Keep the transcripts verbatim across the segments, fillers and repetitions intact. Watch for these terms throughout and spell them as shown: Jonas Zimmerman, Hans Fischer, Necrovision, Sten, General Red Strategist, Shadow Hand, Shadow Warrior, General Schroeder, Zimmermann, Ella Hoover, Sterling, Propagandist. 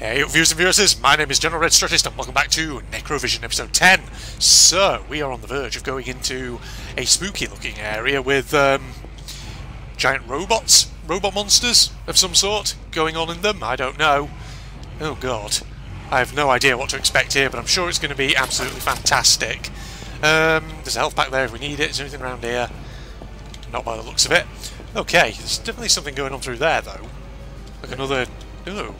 Hey viewers and viewers, my name is General Red Strategist and welcome back to Necrovision episode ten. So, we are on the verge of going into a spooky looking area with um, giant robots, robot monsters of some sort going on in them, I don't know. Oh god, I have no idea what to expect here, but I'm sure it's going to be absolutely fantastic. Um, there's a health pack there if we need it. Is there anything around here? Not by the looks of it. Okay, there's definitely something going on through there though. Like another... Ooh.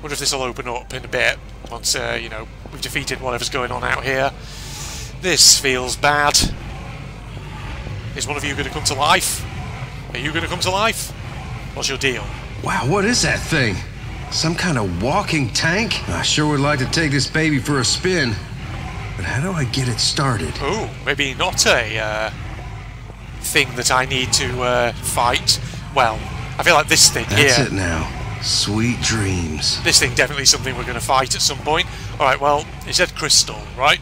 Wonder if this will open up in a bit once, uh, you know, we've defeated whatever's going on out here. This feels bad. Is one of you going to come to life? Are you going to come to life? What's your deal? Wow, what is that thing? Some kind of walking tank? I sure would like to take this baby for a spin, but how do I get it started? Oh, maybe not a uh, thing that I need to uh, fight. Well, I feel like this thing here. That's it now. Sweet dreams. This thing definitely something we're going to fight at some point. Alright, well, it said crystal, right?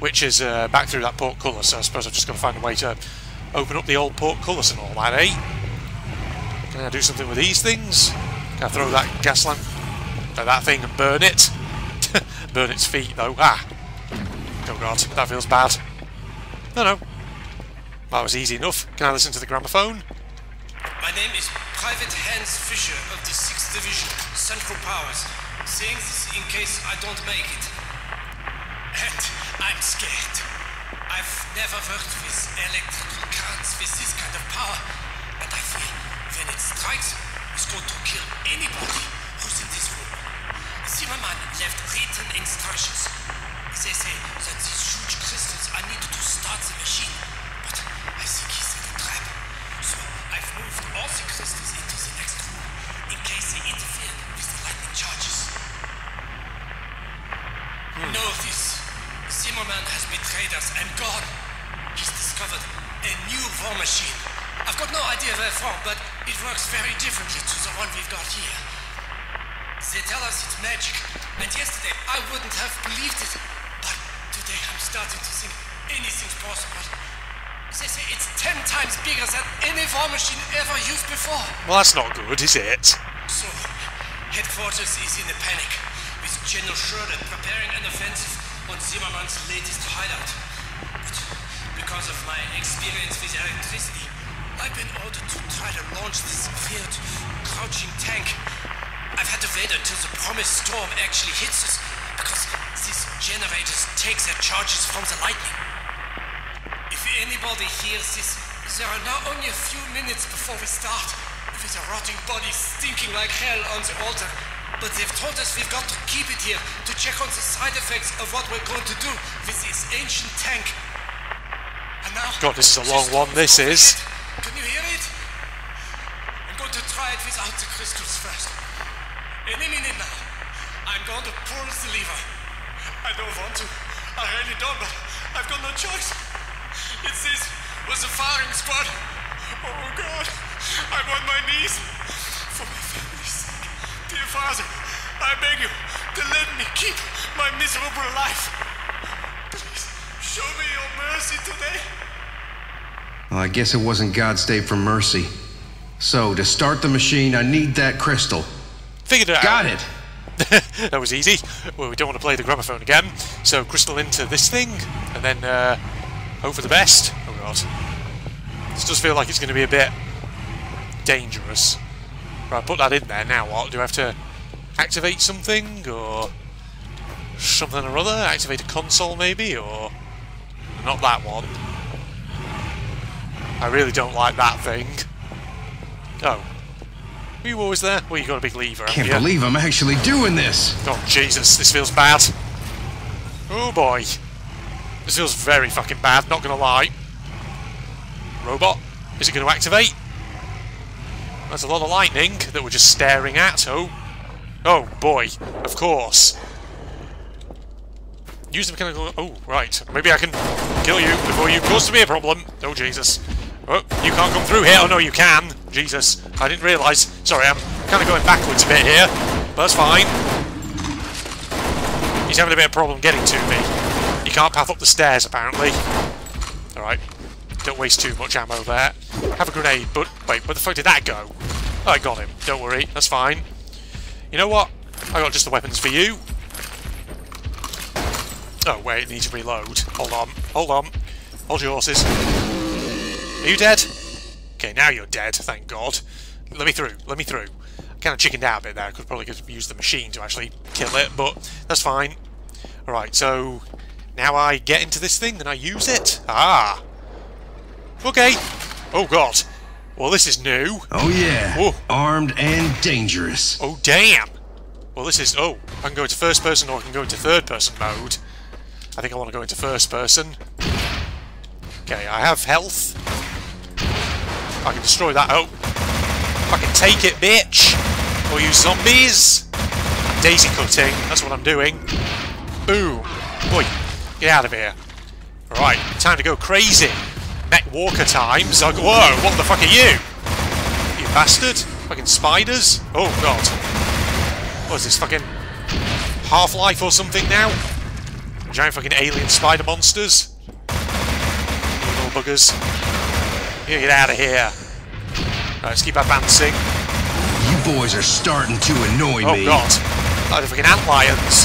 Which is uh, back through that portcullis, so I suppose I've just got to find a way to open up the old portcullis and all that, eh? Can I do something with these things? Can I throw that gas lamp at that thing and burn it? Burn its feet, though. Ah! Oh god, that feels bad. No, no. That was easy enough. Can I listen to the gramophone? My name is Private Hans Fischer of the sixth Division, Central Powers, saying this in case I don't make it. And I'm scared. I've never worked with electrical currents with this kind of power, and I feel when it strikes, it's going to kill anybody who's in this room. Zimmermann left written instructions. They say that these huge crystals are needed to start the machine, but I think he's in a trap. So I've moved all the crystals into the next room in case they interfere with the lightning charges. Hmm. Know this. Zimmermann has betrayed us and gone. He's discovered a new war machine. I've got no idea where from, but it works very differently to the one we've got here. They tell us it's magic, and yesterday I wouldn't have believed it. But today I'm starting to think anything's possible. They say it's ten times bigger than any war machine ever used before. Well, that's not good, is it? So, headquarters is in a panic, with General Schroeder preparing an offensive on Zimmermann's latest hideout. But because of my experience with electricity, I've been ordered to try to launch this weird, crouching tank. I've had to wait until the promised storm actually hits us, because these generators take their charges from the lightning. If anybody hears this, there are now only a few minutes before we start, with a rotting body stinking like hell on the altar. But they've told us we've got to keep it here to check on the side effects of what we're going to do with this ancient tank. And now, God, this is a long one, this is. Can you hear it? I'm going to try it without the crystals first. Any minute now, I'm going to pull the lever. I don't want to. I really don't, but I've got no choice. It's this was a firing squad. Oh God, I'm on my knees for my family's sake. Dear Father, I beg you to let me keep my miserable life. Please show me your mercy today. Well, I guess it wasn't God's day for mercy. So to start the machine, I need that crystal. Figured it out. Got it. That was easy. Well, we don't want to play the gramophone again. So crystal into this thing, and then. Uh, Hope for the best. Oh god. This does feel like it's going to be a bit dangerous. Right, put that in there. Now what? Do I have to activate something? Or something or other? Activate a console maybe? Or not that one. I really don't like that thing. Oh. Were you always there? Well, you got a big lever. Can't believe I'm actually doing this! Oh Jesus, this feels bad. Oh boy. This feels very fucking bad, not gonna lie. Robot, is it gonna activate? That's a lot of lightning that we're just staring at. Oh, oh boy, of course. Use the mechanical... Oh, right. Maybe I can kill you before you cause me a problem. Oh, Jesus. Oh, you can't come through here. Oh, no, you can. Jesus, I didn't realise. Sorry, I'm kind of going backwards a bit here. But that's fine. He's having a bit of a problem getting to me. You can't path up the stairs, apparently. Alright. Don't waste too much ammo there. Have a grenade, but... Wait, where the fuck did that go? Oh, I got him. Don't worry. That's fine. You know what? I got just the weapons for you. Oh wait, it needs to reload. Hold on, hold on. Hold your horses. Are you dead? Okay, now you're dead, thank God. Let me through, let me through. I kind of chickened out a bit there. I could probably use the machine to actually kill it, but that's fine. Alright, so now I get into this thing, then I use it. Ah! Okay. Oh God. Well, this is new. Oh yeah. Whoa. Armed and dangerous. Oh damn. Well, this is... Oh, I can go into first person or I can go into third person mode. I think I want to go into first person. Okay, I have health. I can destroy that. Oh. I can take it, bitch. Or you zombies. I'm daisy cutting. That's what I'm doing. Boom. Boy, get out of here. Alright, time to go crazy. Mech Walker times. I'll go, whoa, what the fuck are you? You bastard. Fucking spiders. Oh, God. What is this, fucking Half-Life or something now? Giant fucking alien spider monsters. Little buggers. You get out of here. Right, let's keep advancing. You boys are starting to annoy oh, me. Oh, God. Like the fucking antlions.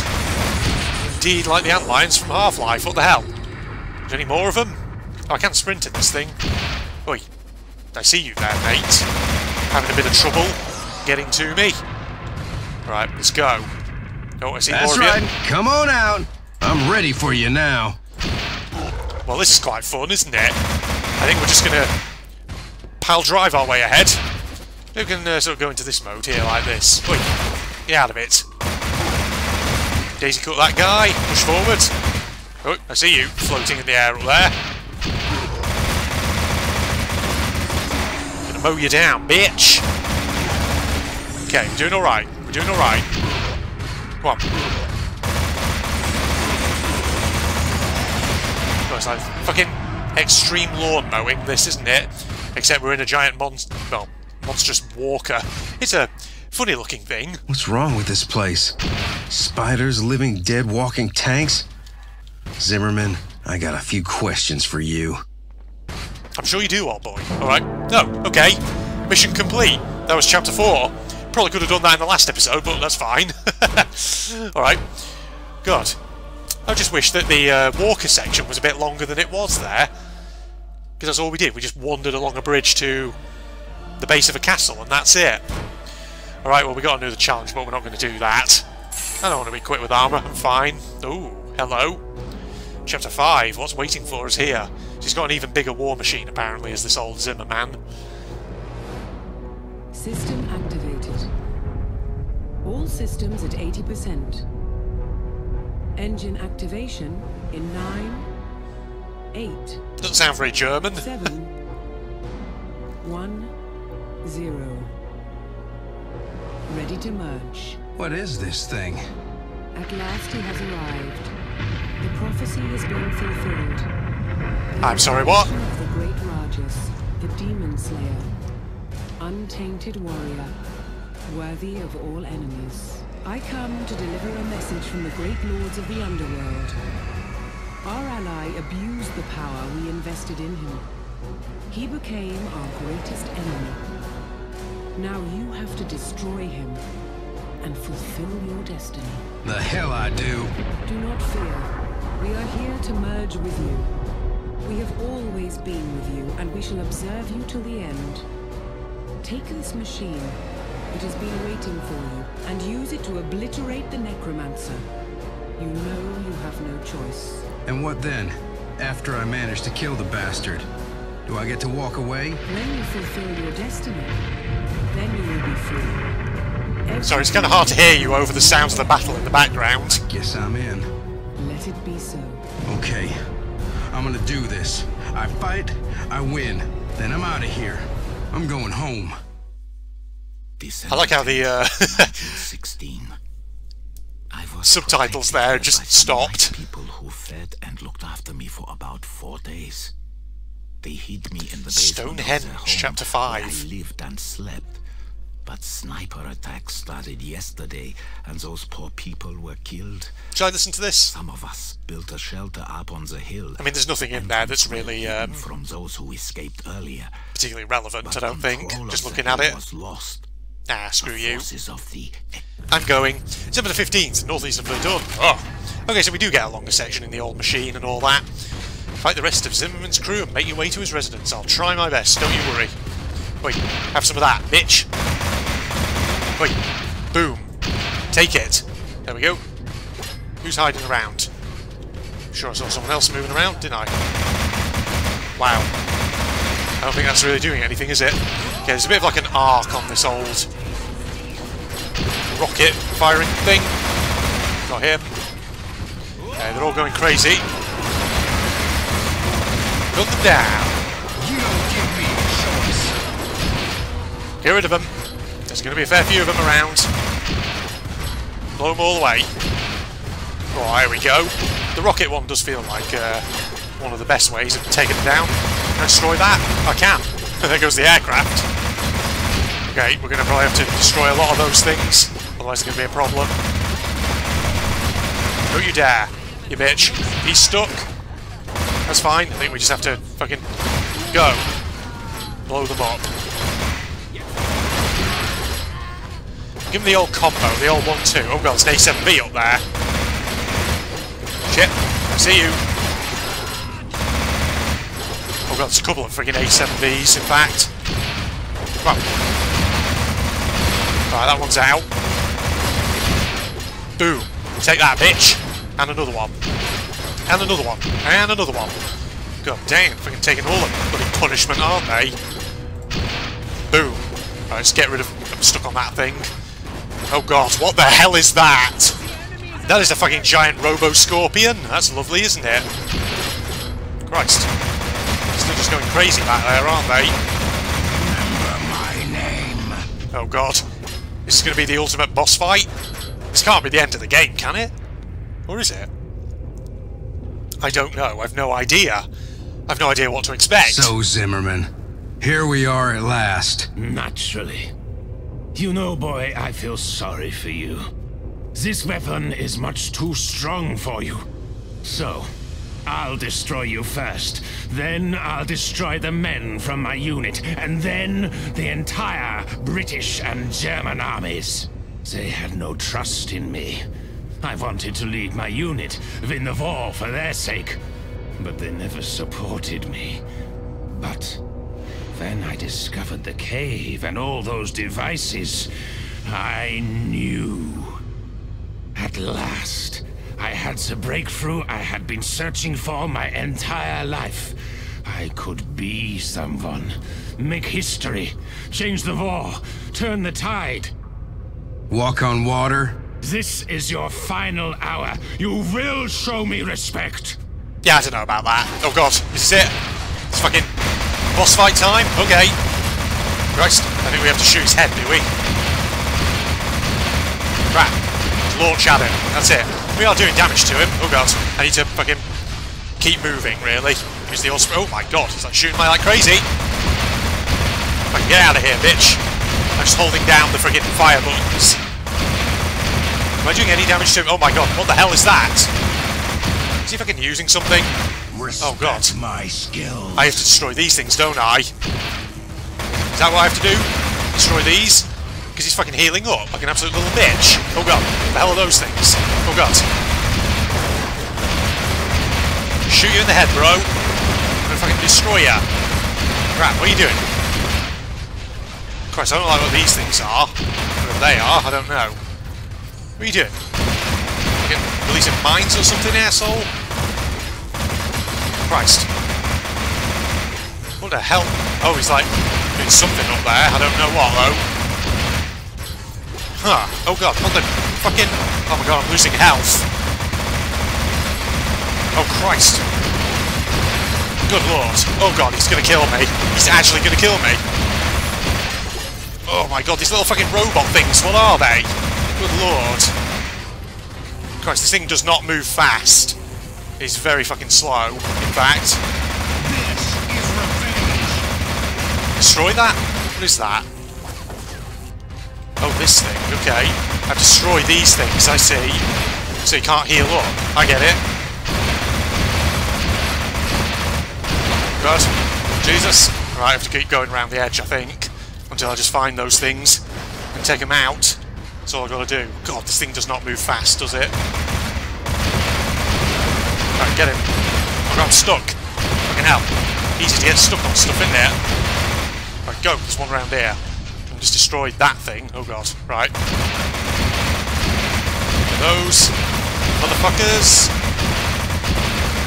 Indeed, like the antlions from Half-Life. What the hell? Is there any more of them? Oh, I can't sprint in this thing. Oi. I see you there, mate. Having a bit of trouble getting to me. Right, let's go. Oh, I see more of you. That's right. Come on out. I'm ready for you now. Well, this is quite fun, isn't it? I think we're just going to pile drive our way ahead. We can uh, sort of go into this mode here like this. Oi. Get out of it. Daisy cut that guy. Push forward. Oh, I see you floating in the air up there. Mow you down, bitch! Okay, we're doing alright. We're doing alright. Come on. Oh, it's like fucking extreme lawn mowing, this, isn't it? Except we're in a giant monster. Well, monstrous walker. It's a funny looking thing. What's wrong with this place? Spiders, living dead, walking tanks? Zimmerman, I got a few questions for you. I'm sure you do, old boy. Alright. Oh, okay. Mission complete. That was chapter four. Probably could have done that in the last episode, but that's fine. Alright. God. I just wish that the uh, walker section was a bit longer than it was there. Because that's all we did. We just wandered along a bridge to the base of a castle, and that's it. Alright, well, we got another challenge, but we're not going to do that. I don't want to be quick with armour. I'm fine. Ooh, hello. Chapter five. What's waiting for us here? She's got an even bigger war machine, apparently, as this old Zimmerman. System activated. All systems at eighty percent. Engine activation in nine, eight. Doesn't sound very German. Seven, one, zero. Ready to merge. What is this thing? At last, he has arrived. The prophecy has been fulfilled. I'm sorry, what? The great Rajas, the demon slayer, untainted warrior, worthy of all enemies. I come to deliver a message from the great lords of the underworld. Our ally abused the power we invested in him. He became our greatest enemy. Now you have to destroy him and fulfill your destiny. The hell I do. Do not fear. We are here to merge with you. We have always been with you, and we shall observe you till the end. Take this machine. It has been waiting for you, and use it to obliterate the Necromancer. You know you have no choice. And what then? After I manage to kill the bastard, do I get to walk away? When you fulfill your destiny, then you will be free. Every Sorry, it's kind of hard to hear you over the sounds of the battle in the background. Guess I'm in. Let it be so. Okay. I'm gonna do this. I fight, I win, then I'm out of here. I'm going home. I like how the uh, sixteen I was subtitles there just stopped. People who fed and looked after me for about four days. They hid me in the basement of their home, chapter five. I lived and slept, but sniper attacks started yesterday, and those poor people were killed. Shall I listen to this? Some of us built a shelter up on the hill. I mean, there's nothing in there that's really um, from those who escaped earlier. Particularly relevant, but I don't think. Just looking at it. Was lost. Nah, screw you. Of the I'm going. December the fifteenth, northeast of Verdun. Oh. Okay, so we do get a longer section in the old machine and all that. Fight the rest of Zimmerman's crew and make your way to his residence. I'll try my best, don't you worry. Wait, have some of that, bitch. Wait, boom. Take it. There we go. Who's hiding around? I'm sure I saw someone else moving around, didn't I? Wow. I don't think that's really doing anything, is it? Okay, there's a bit of like an arc on this old rocket firing thing. Got him. Okay, they're all going crazy. Gun them down. You don't give me a choice. Get rid of them. There's going to be a fair few of them around. Blow them all away. Oh, here we go. The rocket one does feel like uh, one of the best ways of taking them down. Can I destroy that? I can. There goes the aircraft. Okay, we're going to probably have to destroy a lot of those things. Otherwise, there's going to be a problem. Don't you dare, you bitch. He's stuck. That's fine. I think we just have to fucking go. Blow them up. Give him the old combo, the old one two. Oh god, it's an A seven B up there. Shit, I see you. Oh god, it's a couple of friggin' A seven Bs, in fact. Come on. Right, that one's out. Boom. Take that, bitch. And another one. And another one. And another one. God damn, freaking taking all the bloody punishment, aren't they? Boom. Right, let's get rid of... I'm stuck on that thing. Oh god, what the hell is that? That is a fucking giant robo-scorpion. That's lovely, isn't it? Christ. Still just going crazy back there, aren't they? Remember my name. Oh god. This is going to be the ultimate boss fight? This can't be the end of the game, can it? Or is it? I don't know. I've no idea. I've no idea what to expect. So, Zimmerman, here we are at last. Naturally. You know, boy, I feel sorry for you. This weapon is much too strong for you. So, I'll destroy you first. Then I'll destroy the men from my unit. And then the entire British and German armies. They had no trust in me. I wanted to lead my unit, win the war for their sake. But they never supported me. But then I discovered the cave and all those devices. I knew. At last, I had the breakthrough I had been searching for my entire life. I could be someone, make history, change the war, turn the tide. Walk on water? This is your final hour. You will show me respect. Yeah, I don't know about that. Oh god, this is it. It's fucking boss fight time? Okay. Christ, I think we have to shoot his head, do we? Crap. Launch at him. That's it. We are doing damage to him. Oh god, I need to fucking keep moving, really. Use the old... Oh my god, he's like shooting me like crazy. Fucking get out of here, bitch. I'm just holding down the friggin' fire buttons. Am I doing any damage to him? Oh my god, what the hell is that? Is he fucking using something? Respect oh god. My skills. I have to destroy these things, don't I? Is that what I have to do? Destroy these? Because he's fucking healing up like an absolute little bitch. Oh god, what the hell are those things? Oh god. Shoot you in the head, bro. I'm gonna fucking destroy you. Crap, what are you doing? Christ, I don't like what these things are. Whatever they are, I don't know. What are you doing? Fucking releasing mines or something, asshole? Christ. What the hell? Oh, he's like doing something up there. I don't know what, though. Huh. Oh god, what the fucking... Oh my god, I'm losing health. Oh, Christ. Good lord. Oh god, he's gonna kill me. He's actually gonna kill me. Oh my god, these little fucking robot things, what are they? Good lord. Christ, this thing does not move fast. It's very fucking slow, in fact. This is revenge. Destroy that? What is that? Oh, this thing, okay. I've destroyed these things, I see. So you can't heal up. I get it. God. Jesus. Right, I have to keep going around the edge, I think. Until I just find those things and take them out. That's all I've got to do. God, this thing does not move fast, does it? Right, get him. Oh, I'm stuck. Fucking hell. Easy to get stuck on stuff, isn't it? Right, go. There's one round here. I've just destroyed that thing. Oh, God. Right. Those motherfuckers.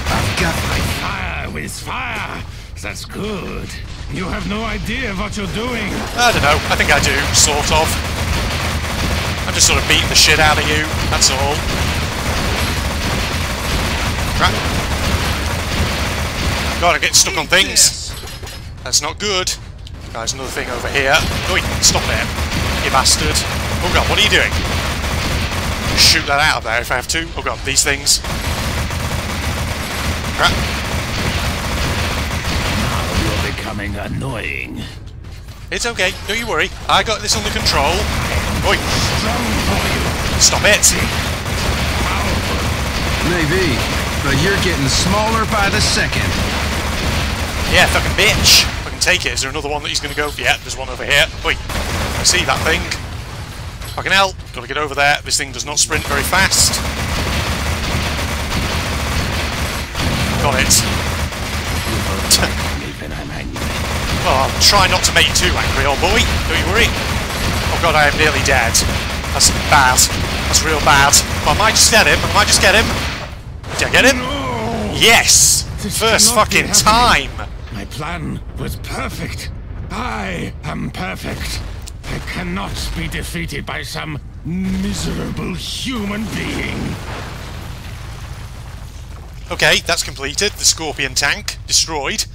I've got my fire with fire. That's good. You have no idea what you're doing. I don't know. I think I do, sort of. I'm just sort of beating the shit out of you. That's all. Right. God, I get stuck on things. That's not good. Right, there's another thing over here. Oi, stop there, you bastard. Oh God, what are you doing? Shoot that out of there if I have to. Oh God, these things. Right. Becoming annoying. It's okay, don't you worry. I got this under control. Oi! Stop it! Maybe, but you're getting smaller by the second. Yeah, fucking bitch. I can take it. Is there another one that he's going to go for? Yeah, there's one over here. Oi! I see that thing. Fucking hell! Got to get over there. This thing does not sprint very fast. Got it. Well, I'll try not to make you too angry, old boy. Don't you worry. Oh God, I am nearly dead. That's bad. That's real bad. But I might just get him. I might just get him. Did I get him? No. Yes. This first fucking time. My plan was perfect. I am perfect. I cannot be defeated by some miserable human being. Okay, that's completed. The scorpion tank destroyed.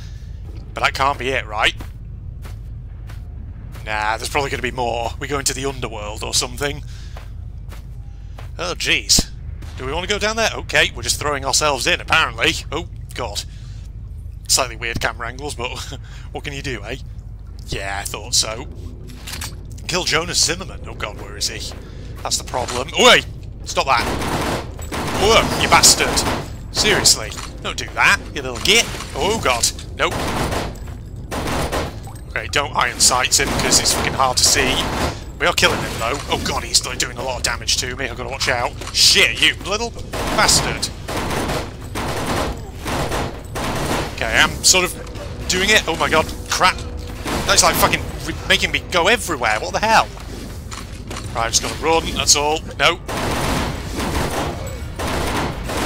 But that can't be it, right? Nah, there's probably going to be more. We go into the underworld or something. Oh, jeez. Do we want to go down there? Okay, we're just throwing ourselves in, apparently. Oh, God. Slightly weird camera angles, but what can you do, eh? Yeah, I thought so. Kill Jonas Zimmerman. Oh, God, where is he? That's the problem. Oi! Stop that. Whoa, you bastard. Seriously. Don't do that, you little git. Oh, God. Nope. Okay, don't iron sights him because it's fucking hard to see. We are killing him though. Oh God, he's doing a lot of damage to me. I've got to watch out. Shit, you little bastard. Okay, I'm sort of doing it. Oh my God, crap. That's like fucking making me go everywhere. What the hell? Right, I'm just gonna run. That's all. No.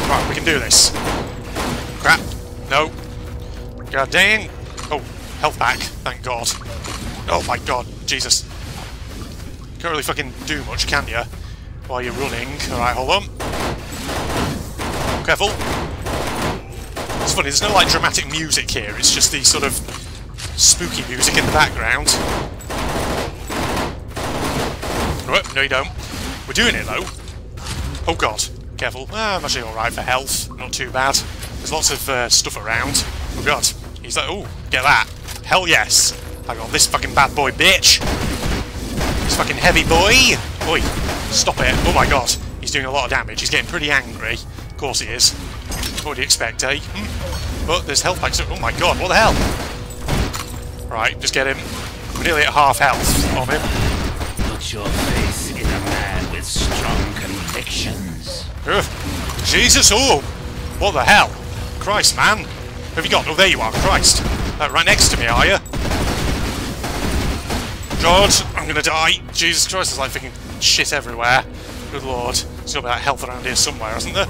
Right, we can do this. Crap. No. God dang! Oh, health back, thank God. Oh my God, Jesus. Can't really fucking do much, can you? While you're running. Alright, hold on. Careful. It's funny, there's no like dramatic music here, it's just the sort of spooky music in the background. Oh, no you don't. We're doing it though. Oh God, careful. Ah, I'm actually alright for health, not too bad. There's lots of uh, stuff around. Oh God, he's like, oh, get that. Hell yes. I got this fucking bad boy, bitch. This fucking heavy boy. Oi, stop it. Oh my God, he's doing a lot of damage. He's getting pretty angry. Of course he is. What do you expect, eh? Hmm? But there's health packs. Oh my God, what the hell? Right, just get him. We're nearly at half health on him. Put your face in a man with strong convictions. Ugh. Jesus, oh, what the hell? Christ, man. Have you got? Oh, there you are, Christ! Uh, right next to me, are you? God, I'm gonna die! Jesus Christ, there's like fucking shit everywhere. Good Lord, there's gotta be that health around here somewhere, isn't there?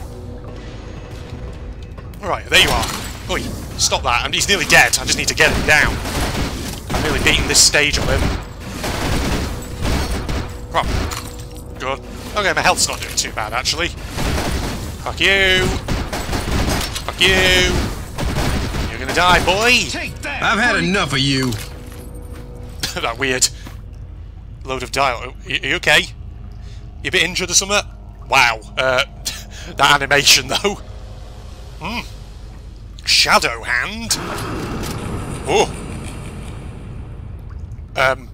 Alright, there you are. Oi, stop that! I'm, he's nearly dead. I just need to get him down. I've nearly beaten this stage of him. Come on. Good. Okay, my health's not doing too bad actually. Fuck you! Fuck you! Gonna die, boy! Take that, I've had boy. Enough of you! That weird load of dialogue. Are you okay? You a bit injured or something? Wow. Uh, that animation, though. Hmm. Shadow Hand? Oh. Um.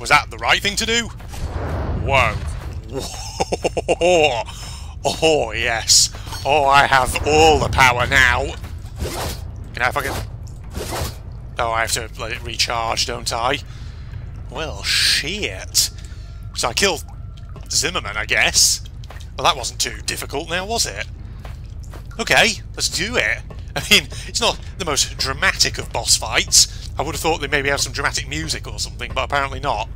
Was that the right thing to do? Whoa. Whoa. Oh, yes. Oh, I have all the power now. Can I fucking... Oh, I have to let it recharge, don't I? Well, shit. So I killed Zimmerman, I guess. Well, that wasn't too difficult now, was it? Okay, let's do it. I mean, it's not the most dramatic of boss fights. I would have thought they maybe have some dramatic music or something, but apparently not.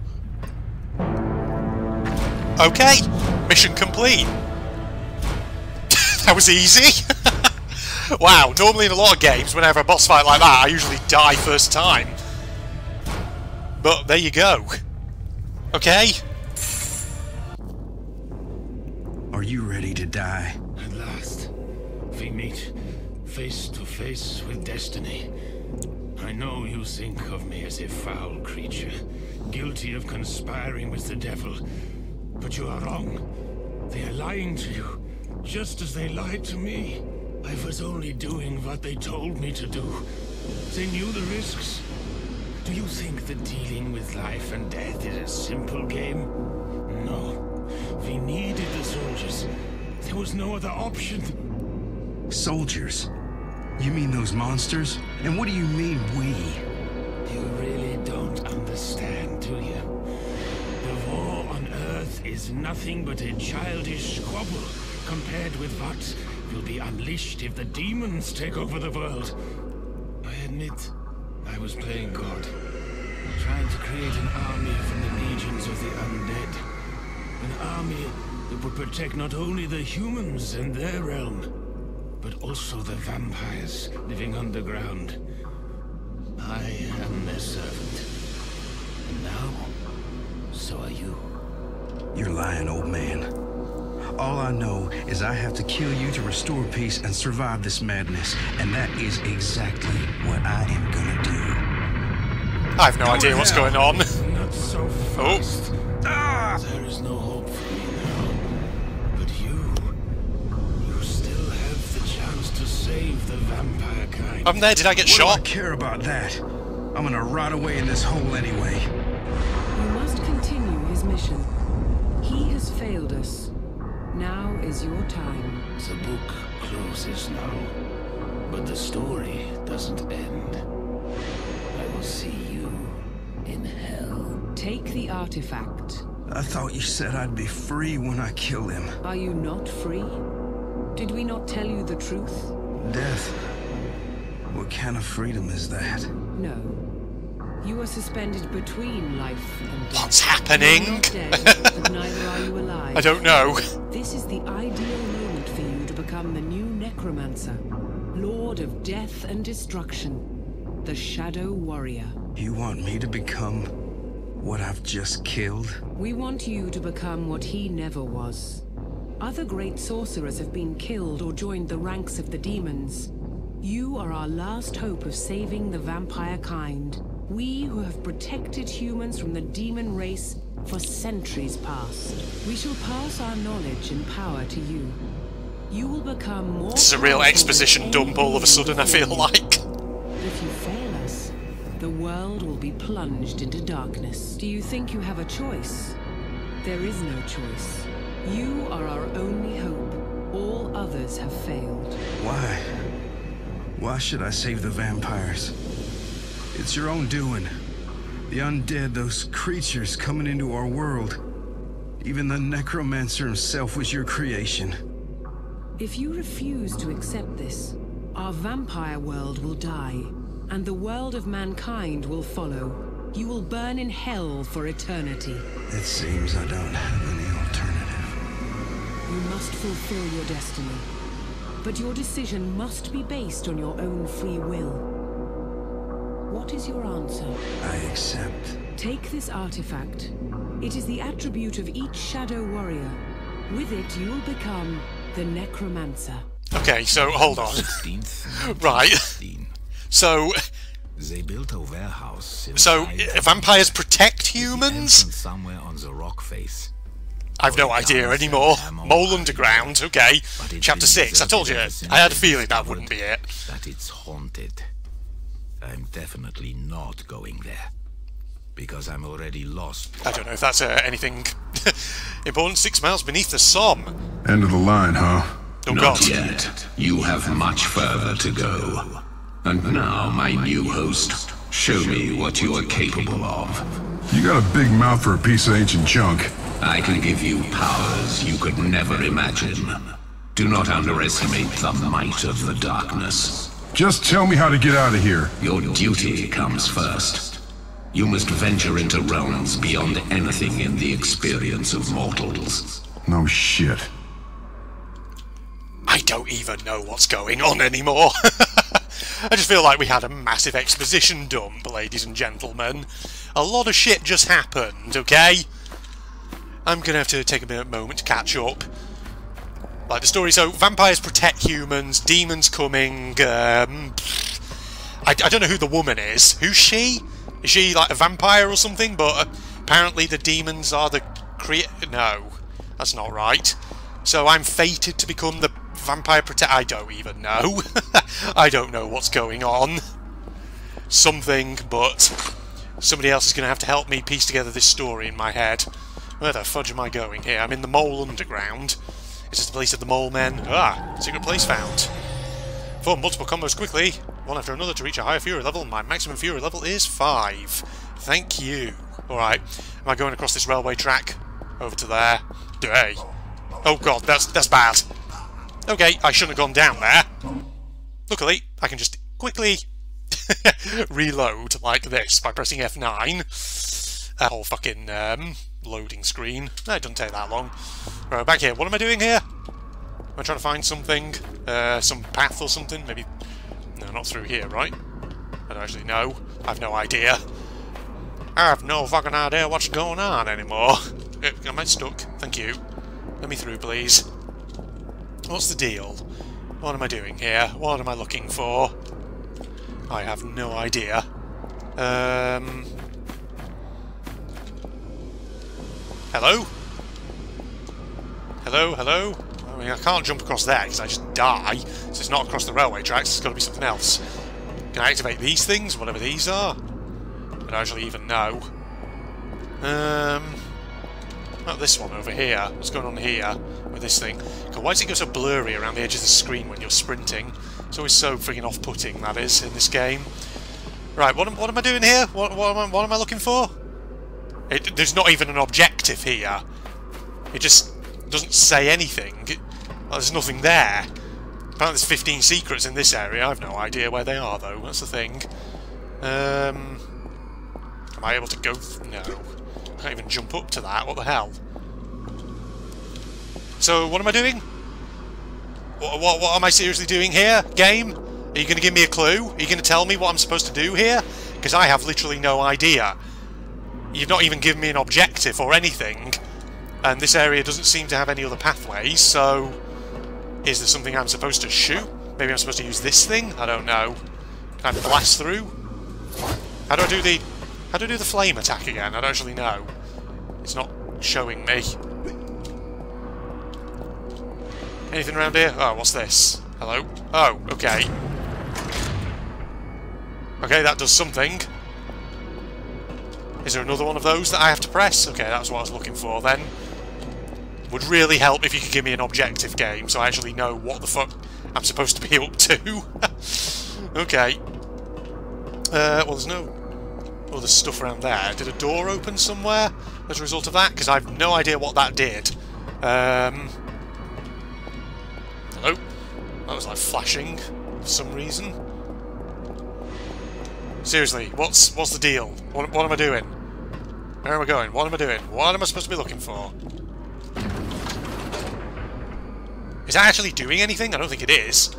Okay, mission complete. That was easy. Wow, normally in a lot of games, when I have a boss fight like that, I usually die first time. But there you go. Okay. Are you ready to die? At last, we meet face to face with destiny. I know you think of me as a foul creature, guilty of conspiring with the devil. But you are wrong. They are lying to you, just as they lied to me. I was only doing what they told me to do. They knew the risks. Do you think that dealing with life and death is a simple game? No. We needed the soldiers. There was no other option. Soldiers? You mean those monsters? And what do you mean, we? You really don't understand, do you? The war on Earth is nothing but a childish squabble compared with what will be unleashed if the demons take over the world. I admit, I was playing God, trying to create an army from the legions of the undead. An army that would protect not only the humans and their realm, but also the vampires living underground. I am their servant. And now, so are you. You're lying, old man. All I know is I have to kill you to restore peace and survive this madness, and that is exactly what I am gonna do. I have no oh, idea what's going on. Not so fast. Oh. Ah. There is no hope for me now. But you, you still have the chance to save the vampire kind. I'm there. Did I get what shot? I don't care about that. I'm gonna rot away in this hole anyway. We must continue his mission. He has failed us. Now is your time. The book closes now, but the story doesn't end. I will see you in hell. Take the artifact. I thought you said I'd be free when I kill him. Are you not free? Did we not tell you the truth? Death. What kind of freedom is that? No. You are suspended between life and death. What's happening? I don't know. This is the ideal moment for you to become the new necromancer, Lord of Death and Destruction, the Shadow Warrior. You want me to become what I've just killed? We want you to become what he never was. Other great sorcerers have been killed or joined the ranks of the demons. You are our last hope of saving the vampire kind. We who have protected humans from the demon race for centuries past. We shall pass our knowledge and power to you. You will become more... This is a real exposition dump all of a sudden, I feel like. If you fail us, the world will be plunged into darkness. Do you think you have a choice? There is no choice. You are our only hope. All others have failed. Why? Why should I save the vampires? It's your own doing. The undead, those creatures coming into our world. Even the necromancer himself was your creation. If you refuse to accept this, our vampire world will die, and the world of mankind will follow. You will burn in hell for eternity. It seems I don't have any alternative. You must fulfill your destiny, but your decision must be based on your own free will. What is your answer? I accept. Take this artifact. It is the attribute of each Shadow Warrior. With it, you will become the Necromancer. Okay, so hold on. Right. So... They built a warehouse... So, vampires protect humans? Somewhere on the rock face. I've no idea anymore. Mole Underground, okay. Chapter six, I told you. I had a feeling that wouldn't be it. That it's haunted. I'm definitely not going there, because I'm already lost. I don't know if that's uh, anything important. Six miles beneath the Somme. End of the line, huh? Oh, not God. Yet. You have much further to go. And now, my new host, show me what you are capable of. You got a big mouth for a piece of ancient junk. I can give you powers you could never imagine. Do not underestimate the might of the darkness. Just tell me how to get out of here. Your duty comes first. You must venture into realms beyond anything in the experience of mortals. No shit. I don't even know what's going on anymore. I just feel like we had a massive exposition dump, ladies and gentlemen. A lot of shit just happened, okay? I'm gonna have to take a moment to catch up. Like the story, so vampires protect humans, demons coming, um... I, I don't know who the woman is. Who's she? Is she like a vampire or something? But apparently the demons are the crea- No, that's not right. So I'm fated to become the vampire protect- I don't even know. I don't know what's going on. Something, but somebody else is going to have to help me piece together this story in my head. Where the fudge am I going here? I'm in the Mole Underground. Is this the place of the mole men? Ah! Secret place found. Form multiple combos quickly, one after another to reach a higher fury level. My maximum fury level is five. Thank you. Alright. Am I going across this railway track? Over to there. Hey. Oh god, that's that's bad. Okay, I shouldn't have gone down there. Luckily, I can just quickly reload like this by pressing F nine. That whole fucking um, loading screen. That doesn't take that long. Right, back here. What am I doing here? Am I trying to find something? Uh, some path or something? Maybe... No, not through here, right? I don't actually know. I have no idea. I have no fucking idea what's going on anymore. Am I stuck? Thank you. Let me through, please. What's the deal? What am I doing here? What am I looking for? I have no idea. Um... Hello? Hello, hello? I mean, I can't jump across there because I just die. So it's not across the railway tracks, it's got to be something else. Can I activate these things? Whatever these are? I don't actually even know. Um... Not this one over here. What's going on here with this thing? God, why does it go so blurry around the edge of the screen when you're sprinting? It's always so friggin' off-putting, that is, in this game. Right, what am, what am I doing here? What, what, am I, what am I looking for? It, there's not even an objective here. It just doesn't say anything. It, well, there's nothing there. Apparently there's fifteen secrets in this area. I have no idea where they are, though. That's the thing. Um, am I able to go... No. I can't even jump up to that, what the hell? So, what am I doing? What, what, what am I seriously doing here, game? Are you going to give me a clue? Are you going to tell me what I'm supposed to do here? Because I have literally no idea. You've not even given me an objective or anything, and this area doesn't seem to have any other pathways, so... Is there something I'm supposed to shoot? Maybe I'm supposed to use this thing? I don't know. Can I blast through? How do I do the... How do I do the flame attack again? I don't actually know. It's not showing me. Anything around here? Oh, what's this? Hello? Oh, okay. Okay, that does something. Is there another one of those that I have to press? Okay, that's what I was looking for then. Would really help if you could give me an objective game, so I actually know what the fuck I'm supposed to be up to. Okay. Uh, well, there's no... Oh, there's stuff around there. Did a door open somewhere as a result of that? Because I have no idea what that did. Um, hello? That was like flashing for some reason. Seriously, what's what's the deal? What, what am I doing? Where am I going? What am I doing? What am I supposed to be looking for? Is that actually doing anything? I don't think it is.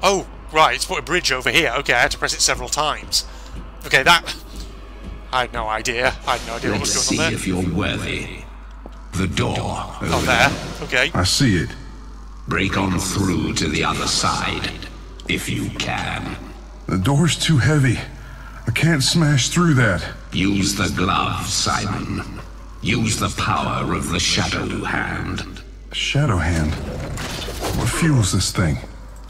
Oh, right, it's put a bridge over here. Okay, I had to press it several times. Okay, that... I had no idea. I had no idea what was going on there. Let's see if you're worthy. The door over oh, there. Okay. I see it. Break on through to the other side, if you can. The door's too heavy. I can't smash through that. Use the glove, Simon. Use the power of the Shadow Hand. Shadow Hand? What fuels this thing?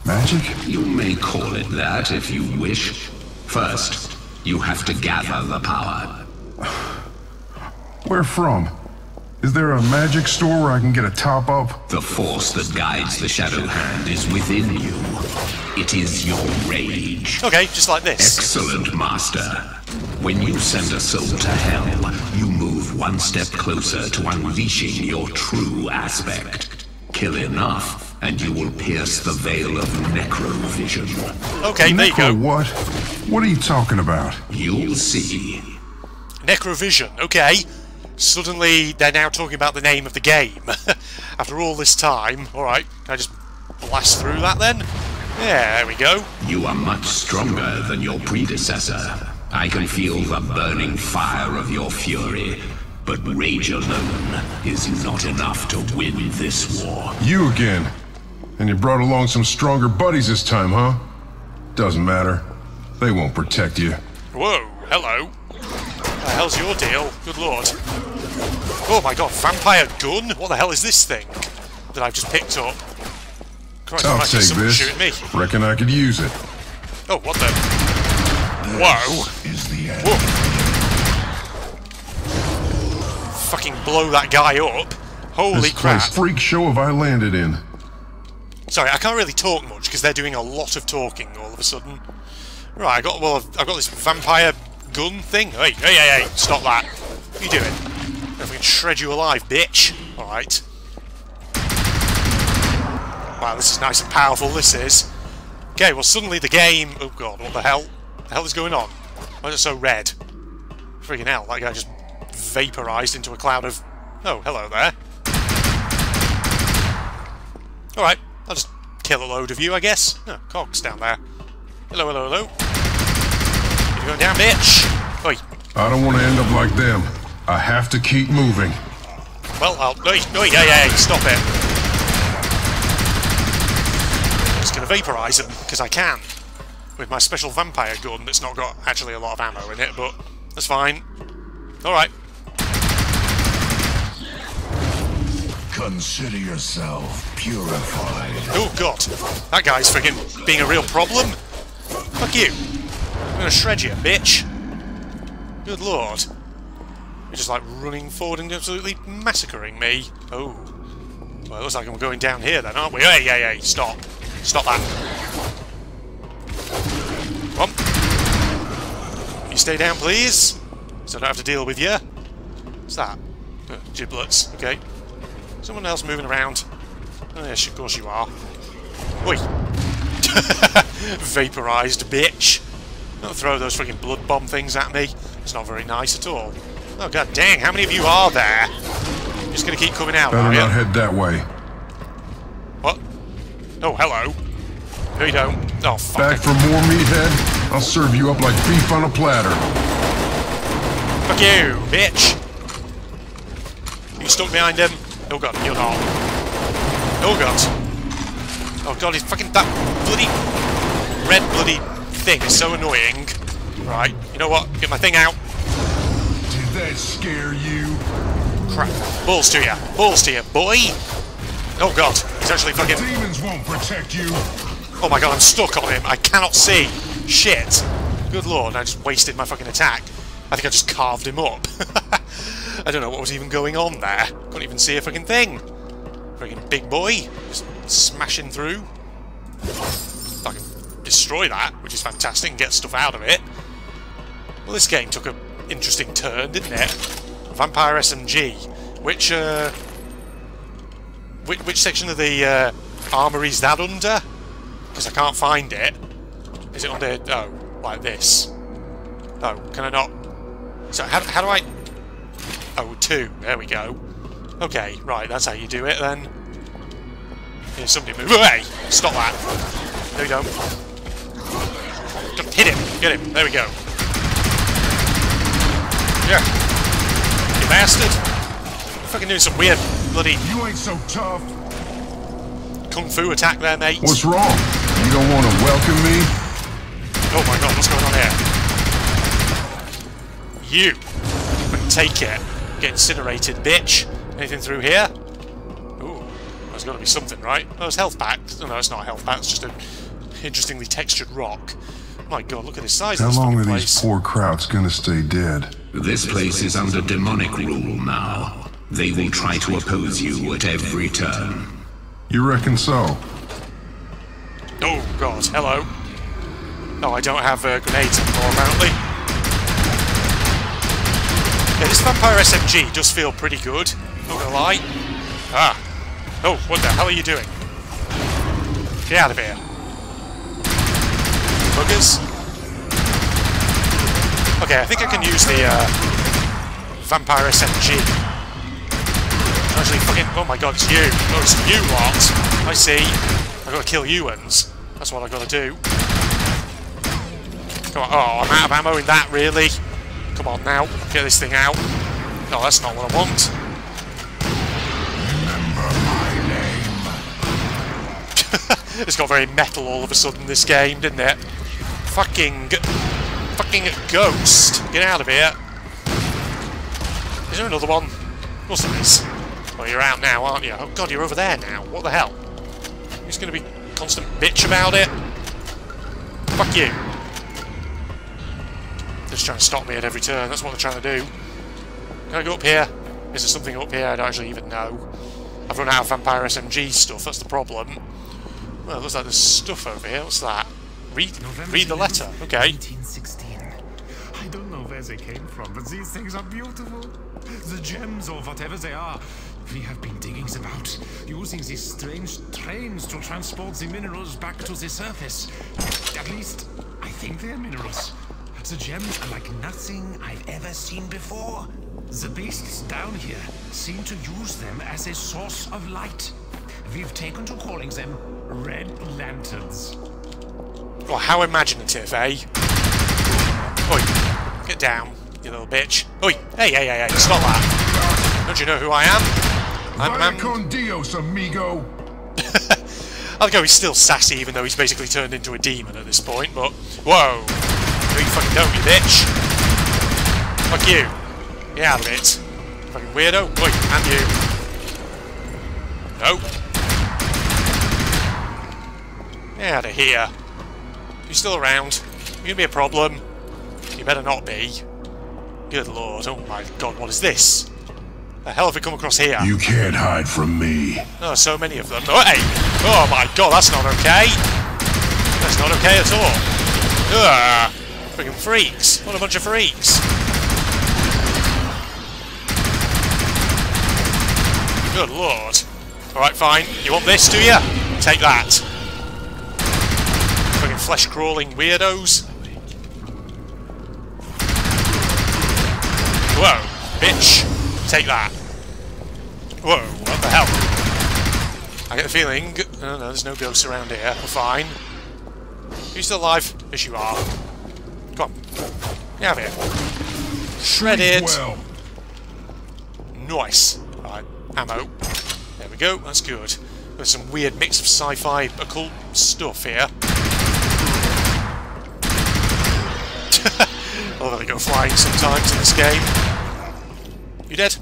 Magic? You may call it that if you wish. First, you have to gather the power. Where from? Is there a magic store where I can get a top-up? The force that guides the Shadow Hand is within you. It is your rage. Okay, just like this. Excellent, Master. When you send a soul to hell, you move one step closer to unleashing your true aspect. Kill enough, and you will pierce the veil of Necrovision. Okay, there you go. What? What are you talking about? You'll see. Necrovision, okay. Suddenly, they're now talking about the name of the game. After all this time, alright, can I just blast through that then? Yeah, there we go. You are much stronger than your predecessor. I can feel the burning fire of your fury, but rage alone is not enough to win this war. You again. And you brought along some stronger buddies this time, huh? Doesn't matter. They won't protect you. Whoa, hello. What the hell's your deal? Good lord. Oh my god, vampire gun? What the hell is this thing that I've just picked up? Christ, I'll take this. Shooting me. Reckon I could use it. Oh, what the? This Whoa. Is the end. Whoa. Fucking blow that guy up. Holy this crap. This freak show have I landed in. Sorry, I can't really talk much because they're doing a lot of talking all of a sudden. Right, I got well, I've got this vampire gun thing? Hey, hey, hey, hey, stop that. What are you doing? If we can shred you alive, bitch. Alright. Wow, this is nice and powerful, this is. Okay, well suddenly the game... Oh god, what the hell? What the hell is going on? Why is it so red? Freaking hell, that guy just vaporised into a cloud of... Oh, hello there. Alright, I'll just kill a load of you, I guess. Oh, cogs down there. Hello, hello, hello. Go down, bitch! Oi. I don't want to end up like them. I have to keep moving. Well, I'll... No, no, yeah, yeah, stop it. I'm just going to vaporise them, because I can. With my special vampire gun that's not got actually a lot of ammo in it, but that's fine. Alright. Consider yourself purified. Oh, God. That guy's friggin' being a real problem. Fuck you. I'm gonna shred you, bitch! Good lord. You're just like running forward and absolutely massacring me. Oh. Well, it looks like I'm going down here then, aren't we? Hey, hey, hey, stop. Stop that. Come on. You stay down, please? So I don't have to deal with you. What's that? Uh, giblets, okay. Someone else moving around. Oh, yes, of course you are. Oi. Vaporized, bitch. Don't throw those freaking blood bomb things at me. It's not very nice at all. Oh god dang, how many of you are there? You're just gonna keep coming out, Better not head that way. What? Oh, hello. No, you don't. Oh, fuck. Back for more, meathead? I'll serve you up like beef on a platter. Fuck you, bitch. You stuck behind him? Oh god, you're not. Oh god. Oh god, he's fucking that bloody... red bloody... thing is so annoying. Right, you know what? Get my thing out. Did that scare you? Crap. Balls to ya. Balls to ya, boy. Oh god, he's actually fucking... The demons won't protect you. Oh my god, I'm stuck on him. I cannot see. Shit. Good lord, I just wasted my fucking attack. I think I just carved him up. I don't know what was even going on there. Couldn't even see a fucking thing. Freaking big boy. Just smashing through. Fucking... destroy that, which is fantastic, and get stuff out of it. Well, this game took an interesting turn, didn't it? Vampire S M G. Which, uh... Which, which section of the uh, armoury is that under? Because I can't find it. Is it under... Oh, like this. Oh, can I not... So, how, how do I... Oh, two. There we go. Okay, right, that's how you do it, then. Here's somebody move... Hey! Stop that! No, you don't. Hit him! Get him! There we go. Yeah. You bastard! You're fucking doing some weird bloody... You ain't so tough! Kung Fu attack there, mate. What's wrong? You don't want to welcome me? Oh my god, what's going on here? You! But take it. Get incinerated, bitch. Anything through here? Ooh. There's gotta be something, right? Oh, it's health pack. Oh, no, it's not a health pack. It's just an interestingly textured rock. My god, look at the size of this place. How long are these poor krauts gonna stay dead? This place is under demonic rule now. They will try to oppose you at every turn. You reckon so? Oh god, hello. No, I don't have uh, grenades anymore, apparently. Yeah, this Vampire S M G does feel pretty good, not gonna lie. Ah. Oh, what the hell are you doing? Get out of here. Buggers. Okay, I think I can use the uh, Vampire S M G. Actually, fucking... Oh my god, it's you. Oh, it's you lot. I see. I've got to kill you ones. That's what I've got to do. Come on. Oh, I'm out of ammo in that, really. Come on now. Get this thing out. No, that's not what I want. Remember my name. It's got very metal all of a sudden, this game, didn't it? Fucking... Fucking ghost! Get out of here! Is there another one? Of course there is. Well, you're out now, aren't you? Oh god, you're over there now. What the hell? Who's gonna be a constant bitch about it? Fuck you! They're just trying to stop me at every turn. That's what they're trying to do. Can I go up here? Is there something up here? I don't actually even know. I've run out of Vampire S M G stuff. That's the problem. Well, it looks like there's stuff over here. What's that? Read, read the letter. Okay. I don't know where they came from, but these things are beautiful. The gems or whatever they are. We have been digging them out, using these strange trains to transport the minerals back to the surface. At least, I think they're minerals. The gems are like nothing I've ever seen before. The beasts down here seem to use them as a source of light. We've taken to calling them Red Lanterns. Well, how imaginative, eh? Oi, get down, you little bitch. Oi, hey, hey, hey, hey, stop that. Don't you know who I am? I'm... I'm... Con Dios, amigo. I'll go, he's still sassy, even though he's basically turned into a demon at this point, but... Whoa! No, you fucking don't, you bitch! Fuck you! Get out of it. Fucking weirdo. Oi, and you. Nope. Get out of here. You're still around. You're gonna be a problem. You better not be. Good lord, oh my god, what is this? The hell have we come across here? You can't hide from me. Oh, so many of them. Oh, hey! Oh my god, that's not okay! That's not okay at all. Ugh! Freaking freaks! What a bunch of freaks! Good lord. Alright, fine. You want this, do you? Take that. Fucking flesh-crawling weirdos. Whoa, bitch. Take that. Whoa, what the hell? I get the feeling... Oh, no, there's no ghosts around here. We're fine. Are you still alive? Yes, you are. Come on. Get out of here. Shred it. Well. Nice. Alright, ammo. There we go. That's good. There's some weird mix of sci-fi occult stuff here. Oh, they go flying sometimes in this game. You dead?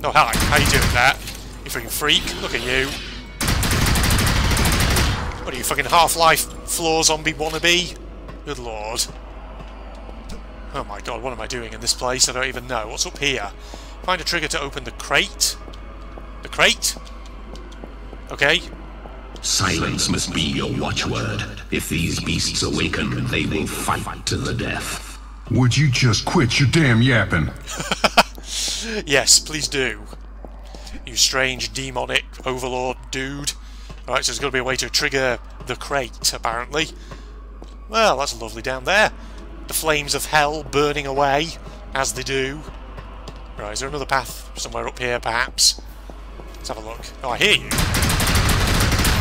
No, hi. How you doing there? You freaking freak. Look at you. What are you, fucking Half-Life floor zombie wannabe? Good lord. Oh my god, what am I doing in this place? I don't even know. What's up here? Find a trigger to open the crate. The crate? Okay. Silence must be your watchword. If these beasts awaken, they will fight to the death. Would you just quit your damn yapping? Yes, please do. You strange demonic overlord dude. Alright, so there's got to be a way to trigger the crate, apparently. Well, that's lovely down there. The flames of hell burning away, as they do. Right, is there another path somewhere up here, perhaps? Let's have a look. Oh, I hear you.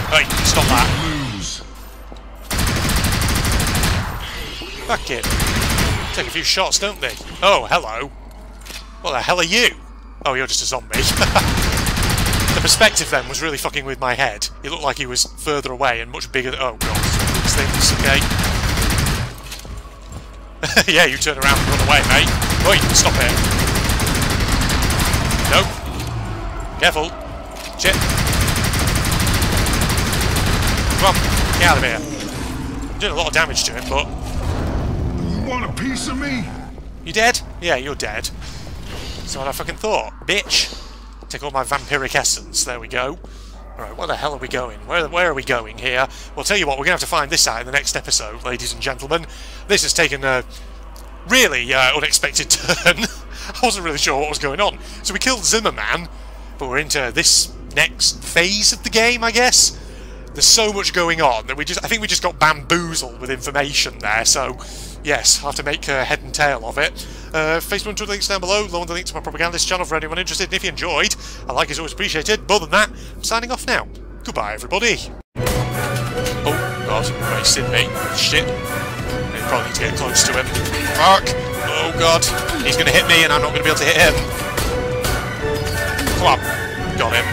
Hey, stop that. Lose. Fuck it. Take a few shots, don't they? Oh, hello. What the hell are you? Oh, you're just a zombie. The perspective then was really fucking with my head. It looked like he was further away and much bigger than... Oh, God. These things, okay. Yeah, you turn around and run away, mate. Wait, stop it. Nope. Careful. Shit. Come on, get out of here. I'm doing a lot of damage to him, but... You want a piece of me? You dead? Yeah, you're dead. It's not what I fucking thought. Bitch! Take all my vampiric essence. There we go. Alright, where the hell are we going? Where, where are we going here? Well, tell you what, we're going to have to find this out in the next episode, ladies and gentlemen. This has taken a really uh, unexpected turn. I wasn't really sure what was going on. So we killed Zimmerman, but we're into this next phase of the game, I guess. There's so much going on that we just... I think we just got bamboozled with information there, so... Yes, I'll have to make uh, head and tail of it. Uh, Facebook and Twitter links down below, along with the link to my Propagandist channel for anyone interested. And if you enjoyed, a like is always appreciated. But other than that, I'm signing off now. Goodbye, everybody. Oh, God, he's in me. Shit. I probably need to get close to him. Fuck. Oh, God. He's going to hit me, and I'm not going to be able to hit him. Come on. Got him.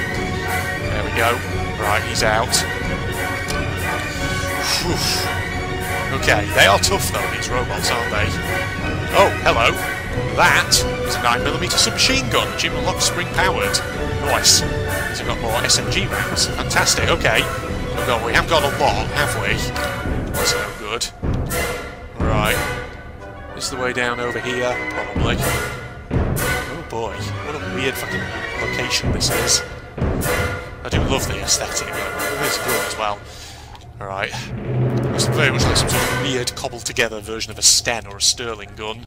There we go. Right, he's out. Whew. Okay, they are tough though, these robots, aren't they? Oh, hello! That is a nine millimeter submachine gun, achievement unlocked, spring powered. Nice. So we've got more S M G rounds. Fantastic, okay. Oh god, we haven't got a lot, have we? That's no good. Right. This is the way down over here, probably. Oh boy, what a weird fucking location this is. I do love the aesthetic, it is good as well. Alright. Looks very much like some sort of weird cobbled together version of a Sten or a Sterling gun.